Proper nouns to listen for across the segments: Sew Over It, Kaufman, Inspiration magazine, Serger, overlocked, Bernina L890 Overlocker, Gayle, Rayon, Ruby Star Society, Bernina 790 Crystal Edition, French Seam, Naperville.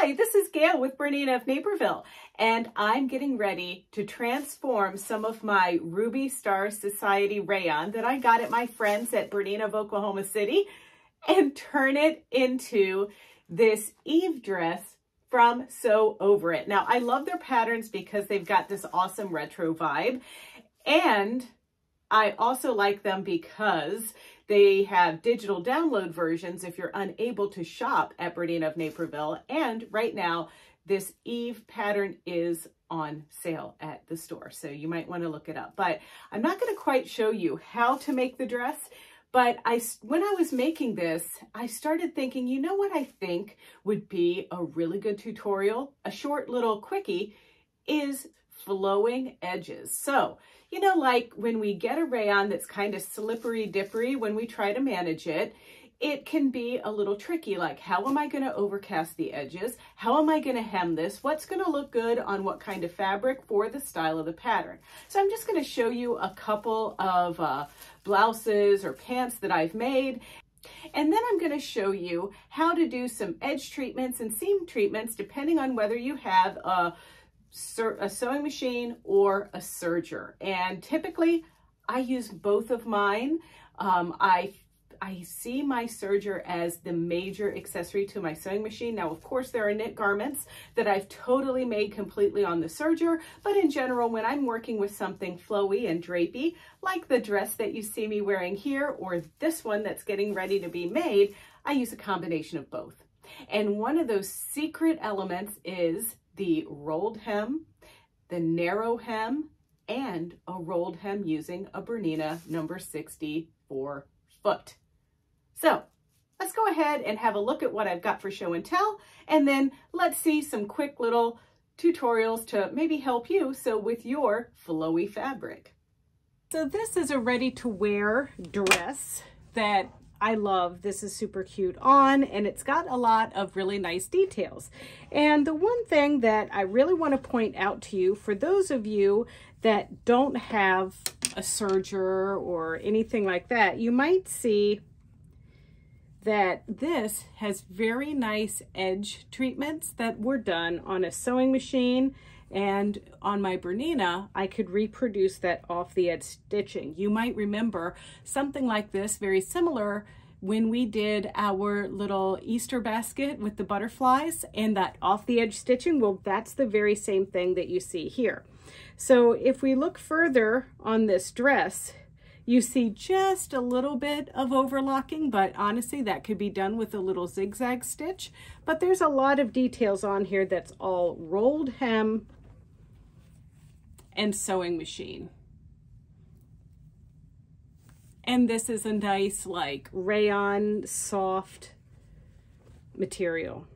Hi, this is Gail with Bernina of Naperville, and I'm getting ready to transform some of my Ruby Star Society rayon that I got at my friends at Bernina of Oklahoma City and turn it into this Eve dress from Sew Over It. Now, I love their patterns because they've got this awesome retro vibe, and I also like them because they have digital download versions if you're unable to shop at Bernina of Naperville. And right now, this Eve pattern is on sale at the store, so you might want to look it up. But I'm not going to quite show you how to make the dress, but when I was making this, I started thinking, you know what I think would be a really good tutorial? A short little quickie is flowing edges. So, you know, like when we get a rayon that's kind of slippery-dippery, when we try to manage it, it can be a little tricky. Like, how am I going to overcast the edges? How am I going to hem this? What's going to look good on what kind of fabric for the style of the pattern? So I'm just going to show you a couple of blouses or pants that I've made. And then I'm going to show you how to do some edge treatments and seam treatments, depending on whether you have a sewing machine or a serger. And typically I use both of mine. I see my serger as the major accessory to my sewing machine. Now, of course, there are knit garments that I've totally made completely on the serger, but in general, when I'm working with something flowy and drapey, like the dress that you see me wearing here or this one that's getting ready to be made, I use a combination of both. And one of those secret elements is the rolled hem, the narrow hem, and a rolled hem using a Bernina number 64 foot. So let's go ahead and have a look at what I've got for show and tell, and then let's see some quick little tutorials to maybe help you sew with your flowy fabric. So this is a ready-to-wear dress that I love. This is super cute on, and it's got a lot of really nice details. And the one thing that I really want to point out to you, for those of you that don't have a serger or anything like that, you might see that this has very nice edge treatments that were done on a sewing machine, and on my Bernina, I could reproduce that off the edge stitching. You might remember something like this, very similar, when we did our little Easter basket with the butterflies and that off the edge stitching. Well, that's the very same thing that you see here. So if we look further on this dress, you see just a little bit of overlocking, but honestly, that could be done with a little zigzag stitch. But there's a lot of details on here that's all rolled hem and sewing machine. And this is a nice, like, rayon soft material.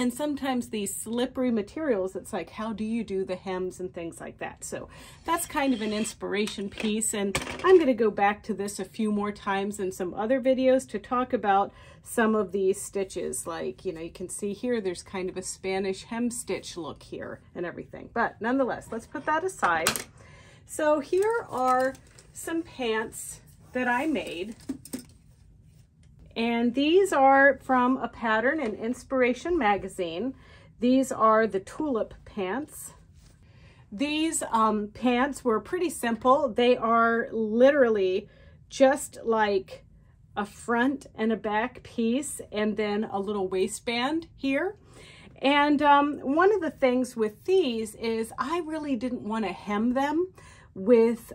And sometimes these slippery materials, it's like, how do you do the hems and things like that? So that's kind of an inspiration piece. And I'm going to go back to this a few more times in some other videos to talk about some of these stitches. Like, you know, you can see here, there's kind of a Spanish hem stitch look here and everything. But nonetheless, let's put that aside. So here are some pants that I made. And these are from a pattern in Inspiration magazine. These are the tulip pants. These pants were pretty simple. They are literally just like a front and a back piece and then a little waistband here. And one of the things with these is I really didn't want to hem them with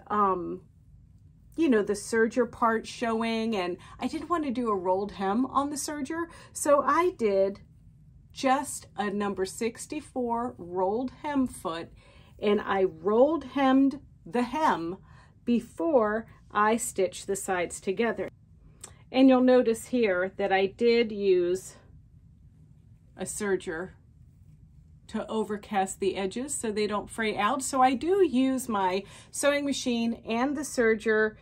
you know, the serger part showing, and I didn't want to do a rolled hem on the serger, so I did just a number 64 rolled hem foot, and I rolled hemmed the hem before I stitched the sides together. And you'll notice here that I did use a serger to overcast the edges so they don't fray out. So I do use my sewing machine and the serger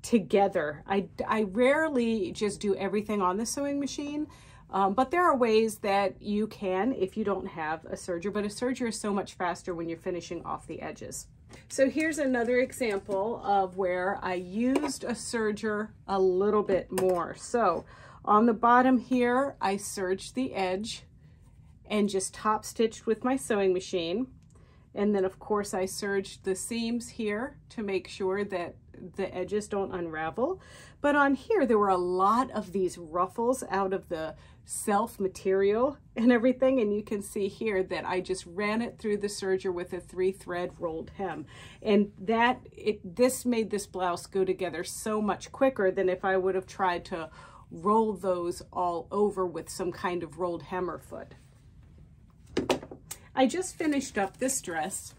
together. I rarely just do everything on the sewing machine, but there are ways that you can if you don't have a serger, but a serger is so much faster when you're finishing off the edges. So here's another example of where I used a serger a little bit more. So on the bottom here, I serged the edge and just top stitched with my sewing machine. And then of course I serged the seams here to make sure that the edges don't unravel. But on here, there were a lot of these ruffles out of the self material and everything. And you can see here that I just ran it through the serger with a 3-thread rolled hem. And that, this made this blouse go together so much quicker than if I would have tried to roll those all over with some kind of rolled hem or foot. I just finished up this dress,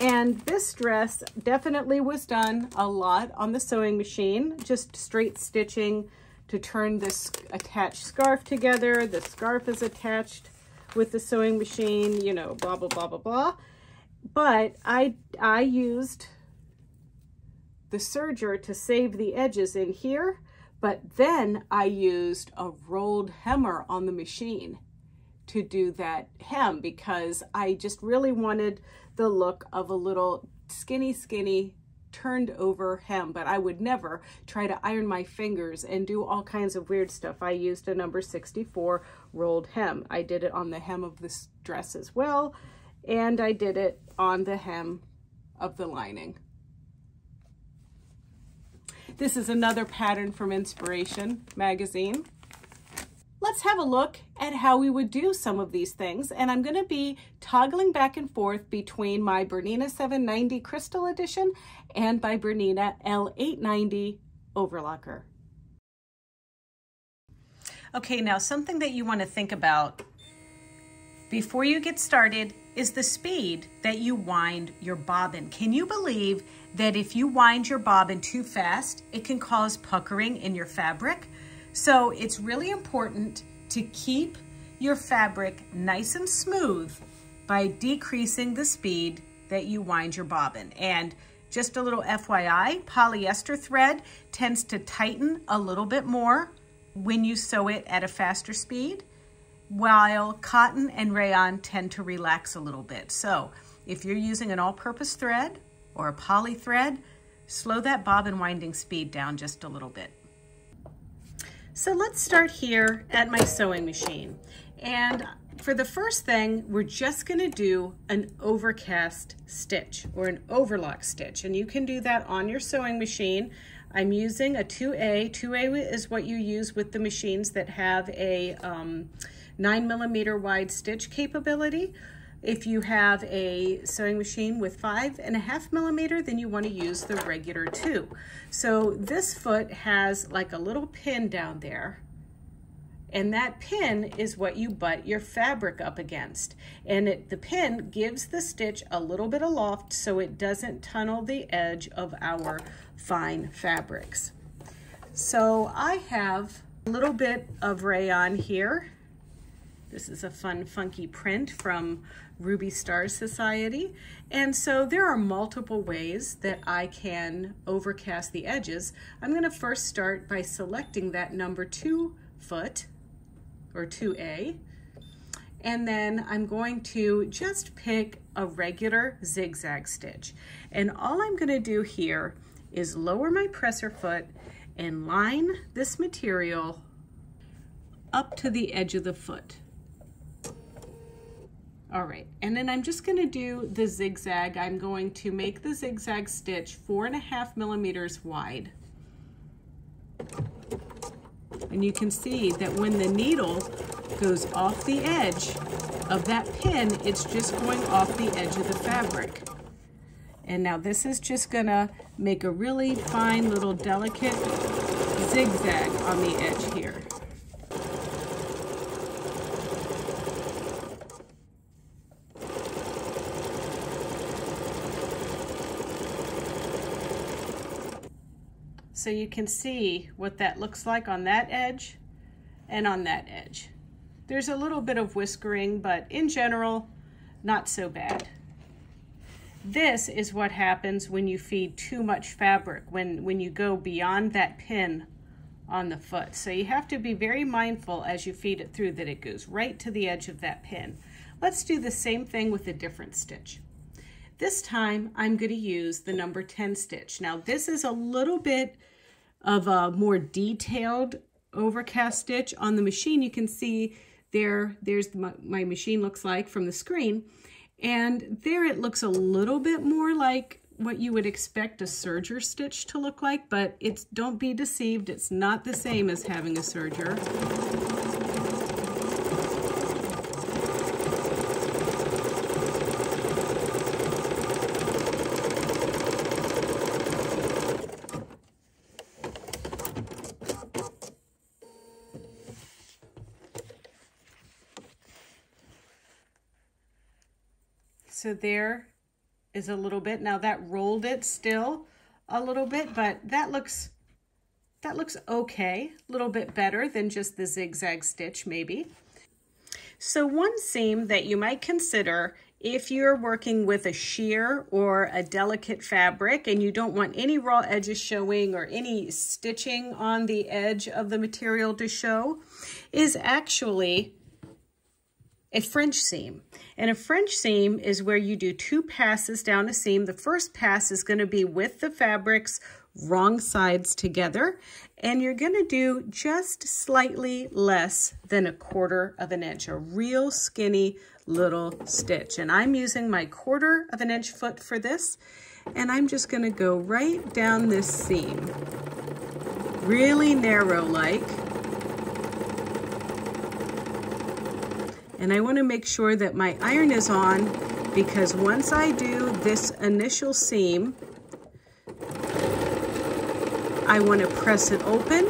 and this dress definitely was done a lot on the sewing machine, just straight stitching to turn this attached scarf together. The scarf is attached with the sewing machine, you know, blah, blah, blah, blah, blah. But I used the serger to save the edges in here, but then I used a rolled hemmer on the machine to do that hem, because I just really wanted the look of a little skinny turned over hem, but I would never try to iron my fingers and do all kinds of weird stuff. I used a number 64 rolled hem. I did it on the hem of this dress as well, and I did it on the hem of the lining. This is another pattern from Inspiration magazine. Let's have a look at how we would do some of these things, and I'm going to be toggling back and forth between my Bernina 790 Crystal Edition and my Bernina L890 Overlocker. Okay, now something that you want to think about before you get started is the speed that you wind your bobbin. Can you believe that if you wind your bobbin too fast, it can cause puckering in your fabric? So it's really important to keep your fabric nice and smooth by decreasing the speed that you wind your bobbin. And just a little FYI, polyester thread tends to tighten a little bit more when you sew it at a faster speed, while cotton and rayon tend to relax a little bit. So if you're using an all-purpose thread or a poly thread, slow that bobbin winding speed down just a little bit. So let's start here at my sewing machine. And for the first thing, we're just gonna do an overcast stitch or an overlock stitch. And you can do that on your sewing machine. I'm using a 2A. 2A is what you use with the machines that have a 9mm wide stitch capability. If you have a sewing machine with 5.5mm, then you want to use the regular 2. So this foot has like a little pin down there, and that pin is what you butt your fabric up against. And the pin gives the stitch a little bit of loft so it doesn't tunnel the edge of our fine fabrics. So I have a little bit of rayon here. This is a fun, funky print from Ruby Star Society. And so there are multiple ways that I can overcast the edges. I'm going to first start by selecting that number 2 foot, or 2A, and then I'm going to just pick a regular zigzag stitch. And all I'm going to do here is lower my presser foot and line this material up to the edge of the foot. All right, and then I'm just gonna do the zigzag. I'm going to make the zigzag stitch 4.5mm wide. And you can see that when the needle goes off the edge of that pin, it's just going off the edge of the fabric. And now this is just gonna make a really fine little delicate zigzag on the edge here. So you can see what that looks like on that edge and on that edge. There's a little bit of whiskering, but in general, not so bad. This is what happens when you feed too much fabric, when you go beyond that pin on the foot. So you have to be very mindful as you feed it through that it goes right to the edge of that pin. Let's do the same thing with a different stitch. This time, I'm going to use the number 10 stitch. Now, this is a little bit of a more detailed overcast stitch. On the machine, you can see There's my machine looks like from the screen. And there it looks a little bit more like what you would expect a serger stitch to look like, but it's, don't be deceived, it's not the same as having a serger. So there is a little bit. Now that rolled it still a little bit, but that looks okay. A little bit better than just the zigzag stitch maybe. So one seam that you might consider if you're working with a sheer or a delicate fabric and you don't want any raw edges showing or any stitching on the edge of the material to show is actually a French seam. And a French seam is where you do two passes down a seam. The first pass is going to be with the fabric's wrong sides together, and you're going to do just slightly less than 1/4 of an inch, a real skinny little stitch. And I'm using my 1/4 of an inch foot for this, and I'm just going to go right down this seam, really narrow like. And I want to make sure that my iron is on, because once I do this initial seam, I want to press it open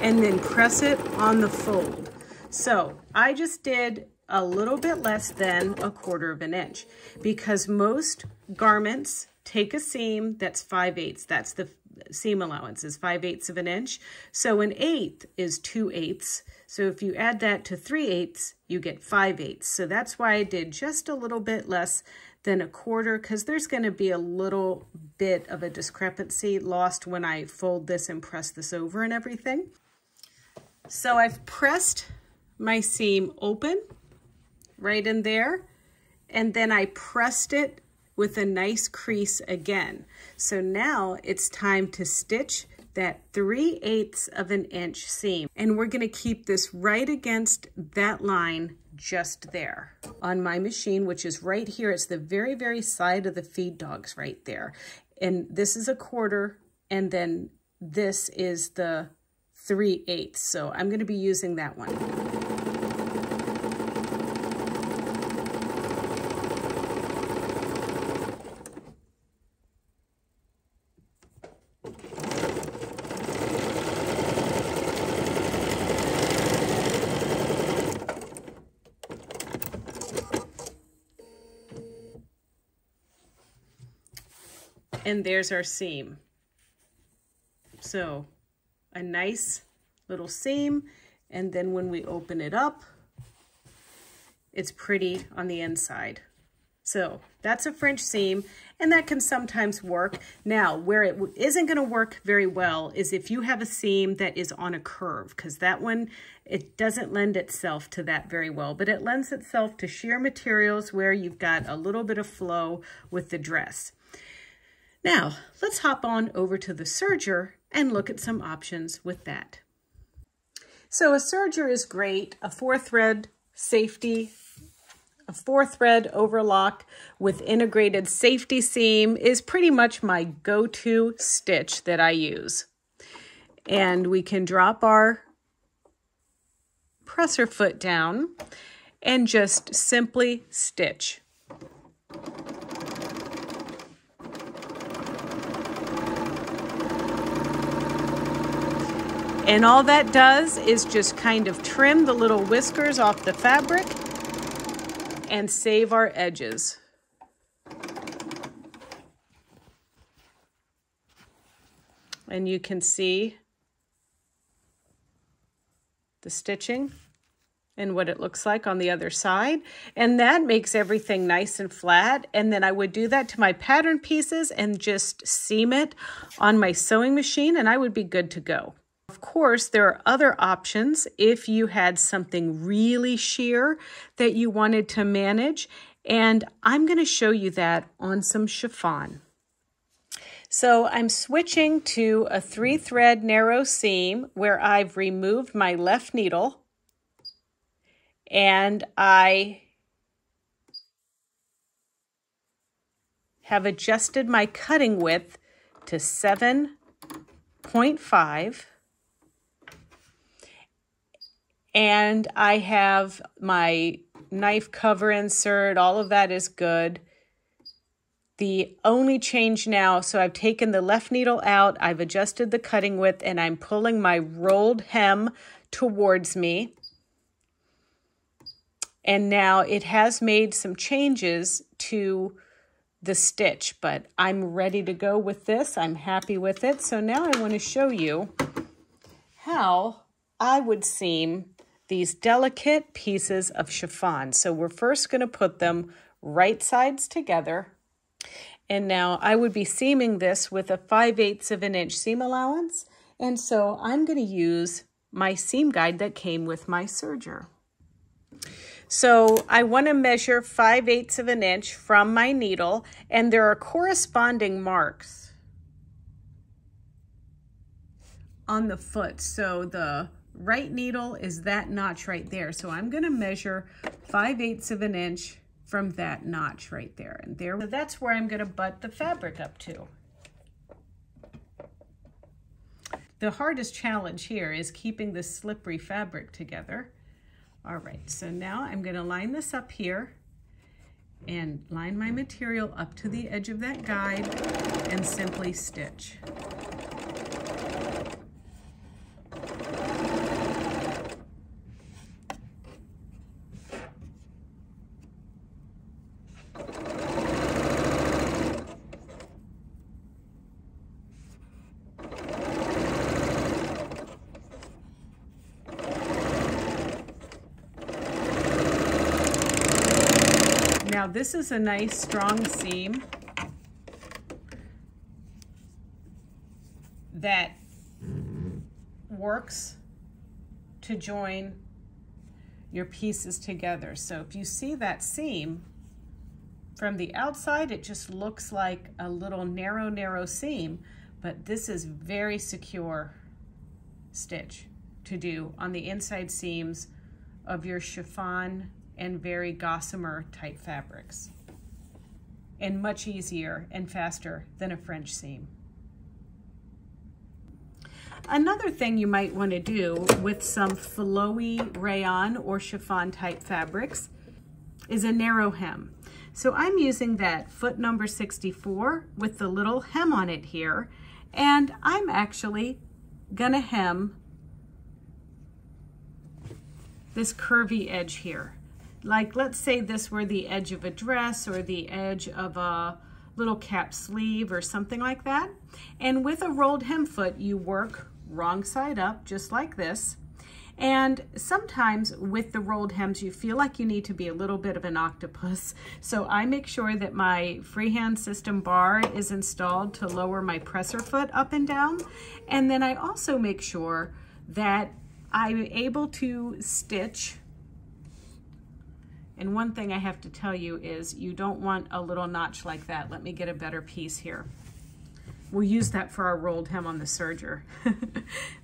and then press it on the fold. So I just did a little bit less than 1/4 of an inch, because most garments take a seam that's 5/8. That's the seam allowance, is 5/8 of an inch. So 1/8 is 2/8. So if you add that to 3/8, you get 5/8. So that's why I did just a little bit less than 1/4, because there's going to be a little bit of a discrepancy lost when I fold this and press this over and everything. So I've pressed my seam open right in there, and then I pressed it with a nice crease again. So now it's time to stitch that 3/8 of an inch seam. And we're gonna keep this right against that line just there on my machine, which is right here. It's the very, very side of the feed dogs right there. And this is 1/4, and then this is the 3/8. So I'm gonna be using that one. And there's our seam. So a nice little seam. And then when we open it up, it's pretty on the inside. So that's a French seam, and that can sometimes work. Now, where it isn't going to work very well is if you have a seam that is on a curve, because that one, it doesn't lend itself to that very well, but it lends itself to sheer materials where you've got a little bit of flow with the dress. Now, let's hop on over to the serger and look at some options with that. So a serger is great, a 4-thread safety, a 4-thread overlock with integrated safety seam is pretty much my go-to stitch that I use. And we can drop our presser foot down and just simply stitch. And all that does is just kind of trim the little whiskers off the fabric and save our edges. And you can see the stitching and what it looks like on the other side. And that makes everything nice and flat. And then I would do that to my pattern pieces and just seam it on my sewing machine, and I would be good to go. Of course, there are other options if you had something really sheer that you wanted to manage, and I'm going to show you that on some chiffon. So I'm switching to a 3-thread narrow seam where I've removed my left needle, and I have adjusted my cutting width to 7.5, and I have my knife cover insert, all of that is good. The only change now, so I've taken the left needle out, I've adjusted the cutting width, and I'm pulling my rolled hem towards me. And now it has made some changes to the stitch, but I'm ready to go with this. I'm happy with it. So now I want to show you how I would seam these delicate pieces of chiffon. So we're first going to put them right sides together. And now I would be seaming this with a 5/8 of an inch seam allowance. And so I'm going to use my seam guide that came with my serger. So I want to measure 5/8 of an inch from my needle, and there are corresponding marks on the foot. So the right needle is that notch right there. So I'm going to measure 5/8 of an inch from that notch right there. And there, so that's where I'm gonna butt the fabric up to. The hardest challenge here is keeping this slippery fabric together. All right, so now I'm gonna line this up here and line my material up to the edge of that guide and simply stitch. Now this is a nice strong seam that works to join your pieces together. So if you see that seam from the outside, it just looks like a little narrow seam, but this is very secure stitch to do on the inside seams of your chiffon and very gossamer type fabrics, and much easier and faster than a French seam. Another thing you might want to do with some flowy rayon or chiffon type fabrics is a narrow hem. So I'm using that foot number 64 with the little hem on it here, and I'm actually gonna hem this curvy edge here. Like, let's say this were the edge of a dress or the edge of a little cap sleeve or something like that. And with a rolled hem foot, you work wrong side up, just like this. And sometimes with the rolled hems, you feel like you need to be a little bit of an octopus. So I make sure that my freehand system bar is installed to lower my presser foot up and down. And then I also make sure that I'm able to stitch. And one thing I have to tell you is you don't want a little notch like that. Let me get a better piece here. We'll use that for our rolled hem on the serger.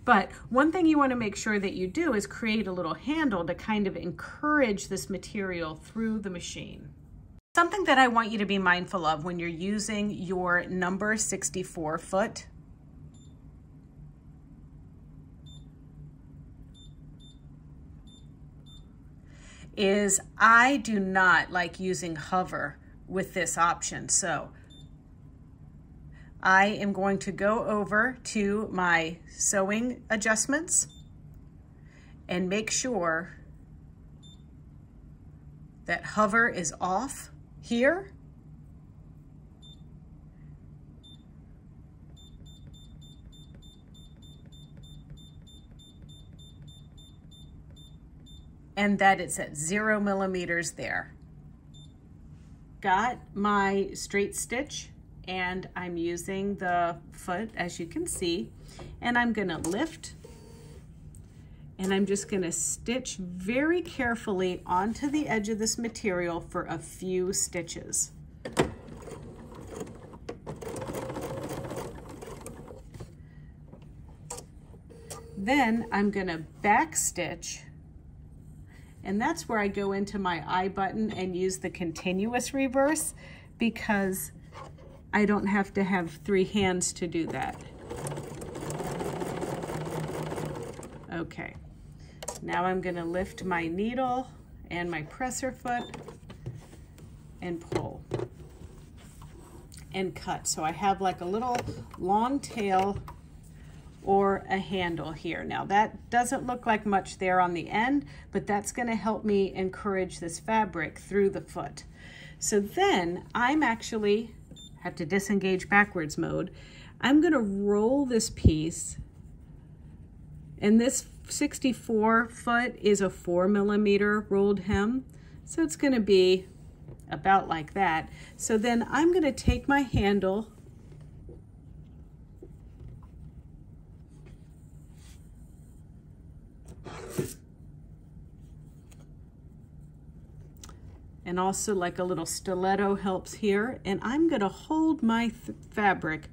But one thing you want to make sure that you do is create a little handle to kind of encourage this material through the machine. Something that I want you to be mindful of when you're using your number 64 foot is I do not like using hover with this option. So I am going to go over to my sewing adjustments and make sure that hover is off here. And that it's at 0 millimeters there. Got my straight stitch, and I'm using the foot as you can see, and I'm gonna lift, and I'm just gonna stitch very carefully onto the edge of this material for a few stitches. Then I'm gonna back stitch And that's where I go into my I button and use the continuous reverse, because I don't have to have three hands to do that. Okay, now I'm gonna lift my needle and my presser foot and pull and cut. So I have like a little long tail or a handle here. Now that doesn't look like much there on the end, but that's gonna help me encourage this fabric through the foot. So then I'm actually, have to disengage backwards mode. I'm gonna roll this piece, and this 64 foot is a 4mm rolled hem. So it's gonna be about like that. So then I'm gonna take my handle and also like a little stiletto helps here. And I'm gonna hold my fabric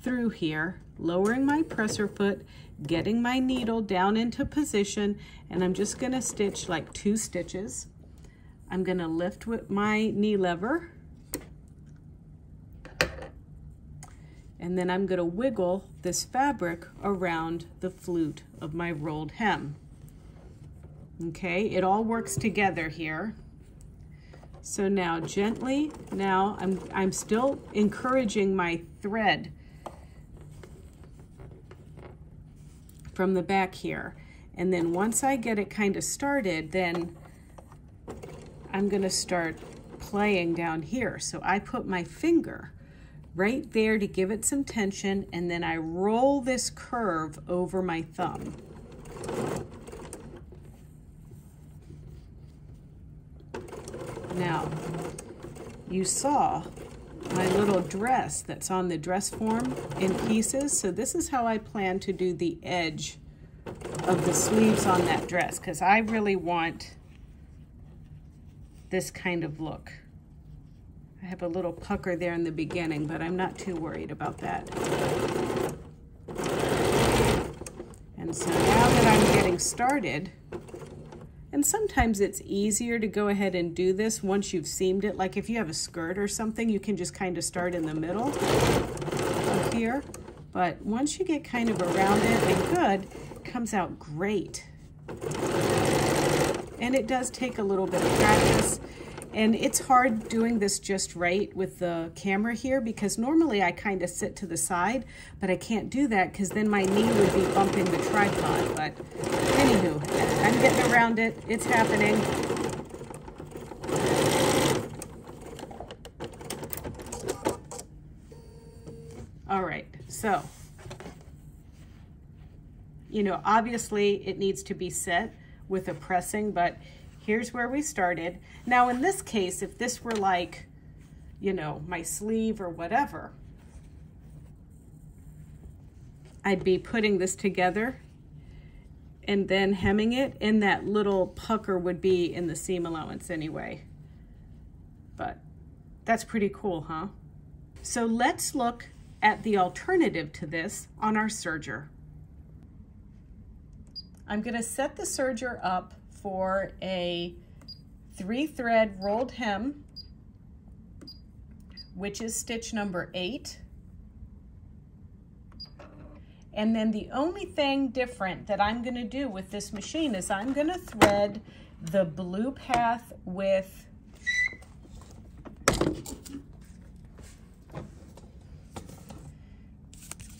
through here, lowering my presser foot, getting my needle down into position, and I'm just gonna stitch like 2 stitches. I'm gonna lift with my knee lever, and then I'm gonna wiggle this fabric around the flute of my rolled hem. Okay, it all works together here. So now gently, now I'm still encouraging my thread from the back here. And then once I get it kind of started, then I'm gonna start playing down here. So I put my finger right there to give it some tension, and then I roll this curve over my thumb. Now, you saw my little dress that's on the dress form in pieces. So this is how I plan to do the edge of the sleeves on that dress, because I really want this kind of look. I have a little pucker there in the beginning, but I'm not too worried about that. And so now that I'm getting started, and sometimes it's easier to go ahead and do this once you've seamed it. Like if you have a skirt or something, you can just kind of start in the middle up here. But once you get kind of around it and good, it comes out great. And it does take a little bit of practice. And it's hard doing this just right with the camera here, because normally I kind of sit to the side, but I can't do that because then my knee would be bumping the tripod. But anywho, I'm getting around it, it's happening. All right, so, you know, obviously it needs to be set with a pressing, but here's where we started. Now in this case, if this were like, you know, my sleeve or whatever, I'd be putting this together and then hemming it, and that little pucker would be in the seam allowance anyway. But that's pretty cool, huh? So let's look at the alternative to this on our serger. I'm gonna set the serger up for a 3-thread rolled hem, which is stitch number 8. And then the only thing different that I'm gonna do with this machine is I'm gonna thread the blue path with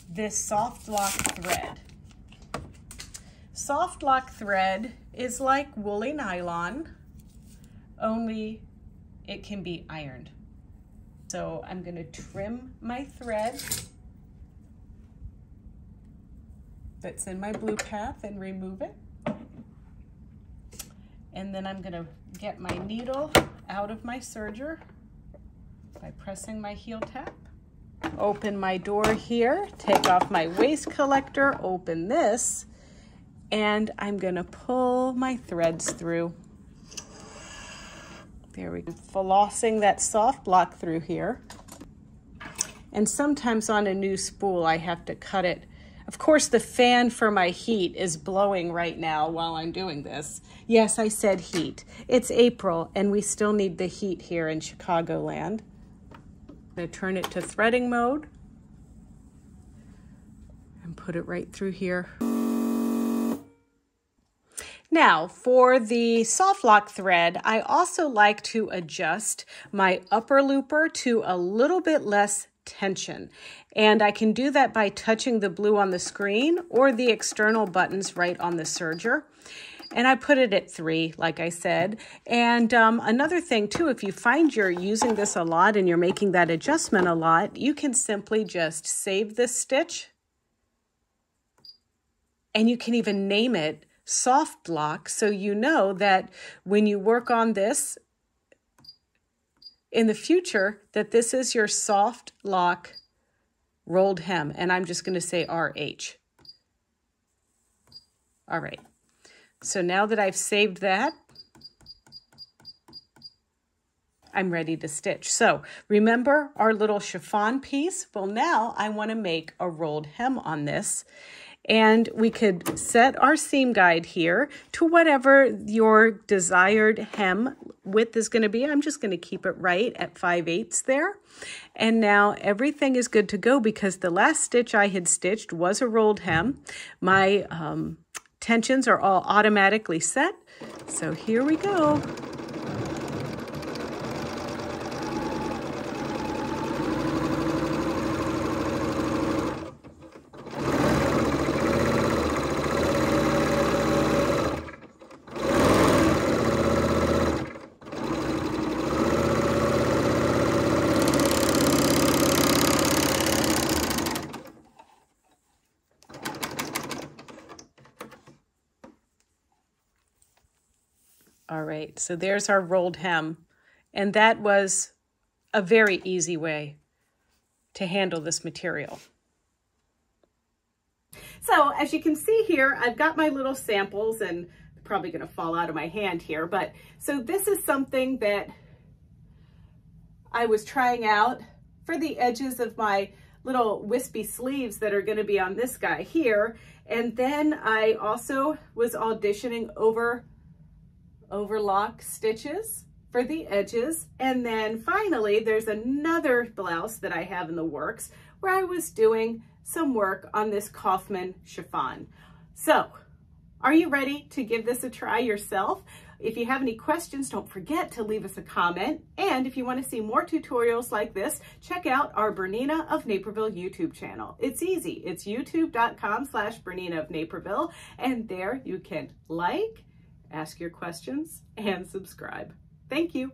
this soft lock thread. Soft lock thread is like woolly nylon, only it can be ironed. So I'm gonna trim my thread that's in my blue path and remove it. And then I'm gonna get my needle out of my serger by pressing my heel tap. Open my door here, take off my waist collector, open this, and I'm gonna pull my threads through. There we go, flossing that soft block through here. And sometimes on a new spool, I have to cut it Of course, the fan for my heat is blowing right now while I'm doing this. Yes, I said heat. It's April, and we still need the heat here in Chicagoland. I'm going to turn it to threading mode and put it right through here. Now, for the soft lock thread, I also like to adjust my upper looper to a little bit less tension. And I can do that by touching the blue on the screen or the external buttons right on the serger. And I put it at 3, like I said. And another thing too, if you find you're using this a lot and you're making that adjustment a lot, you can simply just save this stitch. And you can even name it soft lock, so you know that when you work on this in the future, that this is your soft lock rolled hem. And I'm just going to say RH. All right. So now that I've saved that, I'm ready to stitch. So remember our little chiffon piece? Well, now I want to make a rolled hem on this. And we could set our seam guide here to whatever your desired hem width is going to be. I'm just going to keep it right at 5/8 there. And now everything is good to go because the last stitch I had stitched was a rolled hem. My tensions are all automatically set. So here we go. So there's our rolled hem, and that was a very easy way to handle this material. So as you can see here, I've got my little samples, and they're probably going to fall out of my hand here, but so this is something that I was trying out for the edges of my little wispy sleeves that are going to be on this guy here. And then I also was auditioning overlock stitches for the edges. And then finally, there's another blouse that I have in the works where I was doing some work on this Kaufman chiffon. So are you ready to give this a try yourself? If you have any questions, don't forget to leave us a comment. And if you want to see more tutorials like this, check out our Bernina of Naperville YouTube channel. It's easy. It's youtube.com/Bernina of Naperville. And there you can like, ask your questions, and subscribe. Thank you.